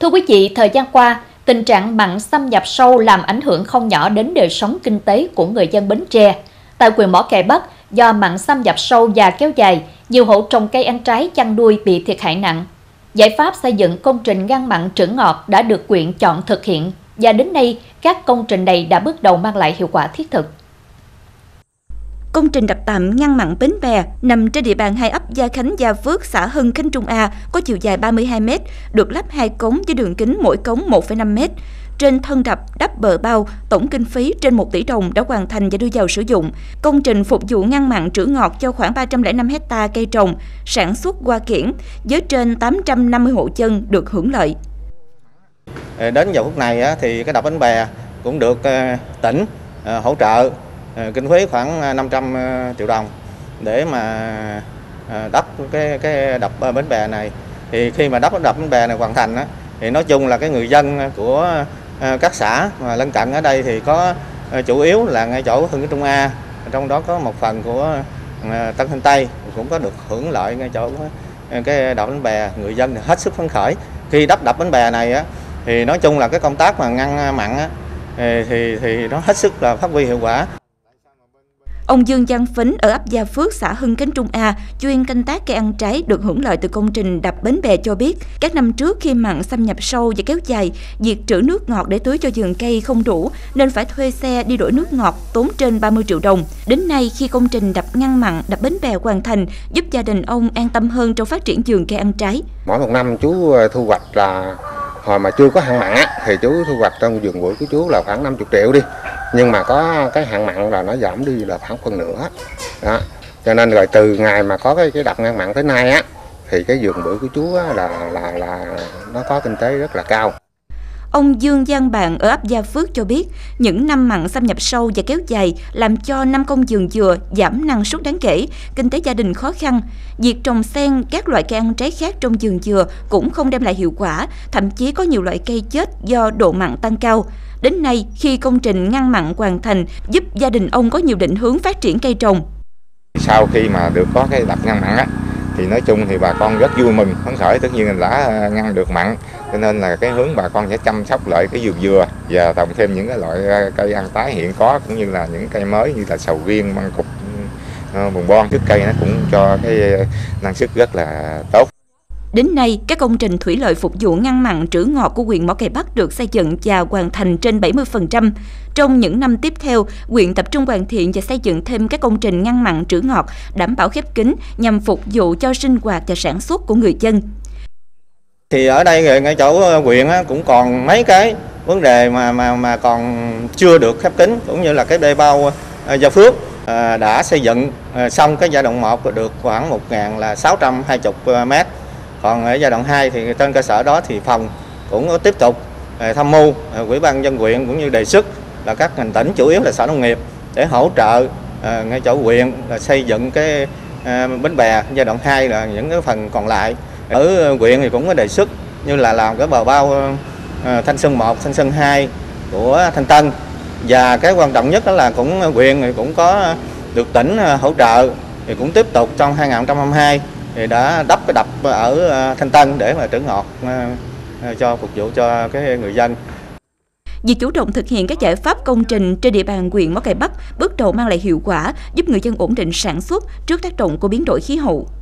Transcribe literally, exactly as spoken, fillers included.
Thưa quý vị, thời gian qua, tình trạng mặn xâm nhập sâu làm ảnh hưởng không nhỏ đến đời sống kinh tế của người dân Bến Tre. Tại huyện Mỏ Cày Bắc, do mặn xâm nhập sâu và kéo dài, nhiều hộ trồng cây ăn trái chăn nuôi bị thiệt hại nặng. Giải pháp xây dựng công trình ngăn mặn trữ ngọt đã được huyện chọn thực hiện và đến nay các công trình này đã bước đầu mang lại hiệu quả thiết thực. Công trình đập tạm ngăn mặn Bến Bè nằm trên địa bàn hai ấp Gia Khánh, Gia Phước, xã Hưng Khánh Trung A có chiều dài ba mươi hai mét, được lắp hai cống với đường kính mỗi cống một phẩy năm mét. Trên thân đập đắp bờ bao, tổng kinh phí trên một tỷ đồng đã hoàn thành và đưa vào sử dụng. Công trình phục vụ ngăn mặn trữ ngọt cho khoảng ba trăm lẻ năm héc ta cây trồng, sản xuất hoa kiển, với trên tám trăm năm mươi hộ dân được hưởng lợi. Đến giờ phút này thì cái đập Bến Bè cũng được tỉnh hỗ trợ kinh phí khoảng năm trăm triệu đồng để mà đắp cái cái đập Bến Bè này. Thì khi mà đắp đập Bến Bè này hoàn thành á, thì nói chung là cái người dân của các xã mà lân cận ở đây thì có chủ yếu là ngay chỗ Hưng Khánh Trung A, trong đó có một phần của Tân Thạnh Tây cũng có được hưởng lợi ngay chỗ cái đập Bến Bè. Người dân thì hết sức phấn khởi khi đắp đập Bến Bè này á, thì nói chung là cái công tác mà ngăn mặn á, thì thì nó hết sức là phát huy hiệu quả. Ông Dương Giang Phấn ở ấp Gia Phước, xã Hưng Khánh Trung A, chuyên canh tác cây ăn trái được hưởng lợi từ công trình đập Bến Bè cho biết, các năm trước khi mặn xâm nhập sâu và kéo dài, việc trữ nước ngọt để tưới cho vườn cây không đủ nên phải thuê xe đi đổi nước ngọt tốn trên ba mươi triệu đồng. Đến nay khi công trình đập ngăn mặn, đập Bến Bè hoàn thành, giúp gia đình ông an tâm hơn trong phát triển vườn cây ăn trái. Mỗi một năm chú thu hoạch là hồi mà chưa có hạn mặn á, thì chú thu hoạch trong vườn bưởi của chú là khoảng năm mươi triệu đi. Nhưng mà có cái hạn mặn là nó giảm đi là khoảng phần nửa. Đó. Cho nên rồi từ ngày mà có cái cái đập ngăn mặn tới nay á, thì cái vườn bưởi của chú á, là là là nó có kinh tế rất là cao. Ông Dương Giang Bạn ở ấp Gia Phước cho biết, những năm mặn xâm nhập sâu và kéo dài làm cho năm công vườn dừa giảm năng suất đáng kể, kinh tế gia đình khó khăn. Việc trồng sen các loại cây ăn trái khác trong vườn dừa cũng không đem lại hiệu quả, thậm chí có nhiều loại cây chết do độ mặn tăng cao. Đến nay, khi công trình ngăn mặn hoàn thành, giúp gia đình ông có nhiều định hướng phát triển cây trồng. Sau khi mà được có cái đập ngăn mặn á, thì nói chung thì bà con rất vui mừng, phấn khởi, tất nhiên là đã ngăn được mặn. Cho nên là cái hướng bà con sẽ chăm sóc lại cái vườn dừa và trồng thêm những cái loại cây ăn trái hiện có, cũng như là những cây mới như là sầu riêng, măng cụt, bồng bon, trước cây nó cũng cho cái năng suất rất là tốt. Đến nay, các công trình thủy lợi phục vụ ngăn mặn trữ ngọt của huyện Mỏ Cày Bắc được xây dựng và hoàn thành trên bảy mươi phần trăm. Trong những năm tiếp theo, huyện tập trung hoàn thiện và xây dựng thêm các công trình ngăn mặn trữ ngọt, đảm bảo khép kín nhằm phục vụ cho sinh hoạt và sản xuất của người dân. Thì ở đây ngay chỗ huyện cũng còn mấy cái vấn đề mà mà mà còn chưa được khép kín, cũng như là cái đê bao Gia Phước đã xây dựng xong cái giai đoạn một được khoảng một nghìn sáu trăm hai mươi mét. Còn ở giai đoạn hai thì trên cơ sở đó thì phòng cũng có tiếp tục tham mưu Ủy ban dân huyện cũng như đề xuất là các ngành tỉnh, chủ yếu là Sở Nông nghiệp, để hỗ trợ ngay chỗ huyện là xây dựng cái Bến Bè giai đoạn hai, là những cái phần còn lại. Ở huyện thì cũng có đề xuất như là làm cái bờ bao Thanh Sơn một, Thanh Sơn hai của Thanh Tân, và cái quan trọng nhất đó là cũng huyện thì cũng có được tỉnh hỗ trợ, thì cũng tiếp tục trong hai nghìn không trăm hai mươi hai thì đã đắp cái đập ở Thanh Tân để mà trữ ngọt cho phục vụ cho cái người dân. Việc chủ động thực hiện các giải pháp công trình trên địa bàn huyện Mỏ Cày Bắc bước đầu mang lại hiệu quả, giúp người dân ổn định sản xuất trước tác động của biến đổi khí hậu.